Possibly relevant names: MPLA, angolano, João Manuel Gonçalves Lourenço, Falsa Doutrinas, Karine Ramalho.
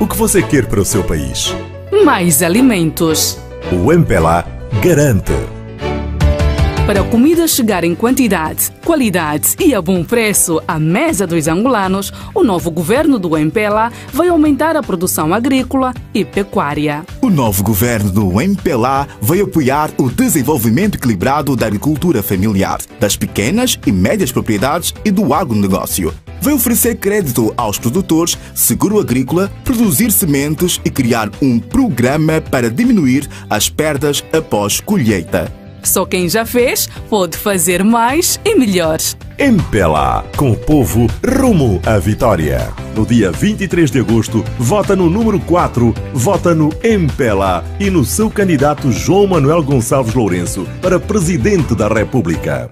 O que você quer para o seu país? Mais alimentos. O MPLA garante. Para a comida chegar em quantidade, qualidade e a bom preço à mesa dos angolanos, o novo governo do MPLA vai aumentar a produção agrícola e pecuária. O novo governo do MPLA vai apoiar o desenvolvimento equilibrado da agricultura familiar, das pequenas e médias propriedades e do agronegócio. Vai oferecer crédito aos produtores, seguro agrícola, produzir sementes e criar um programa para diminuir as perdas após colheita. Só quem já fez pode fazer mais e melhor. MPLA, com o povo rumo à vitória. No dia 23 de agosto, vota no número 4, vota no MPLA e no seu candidato João Manuel Gonçalves Lourenço para Presidente da República.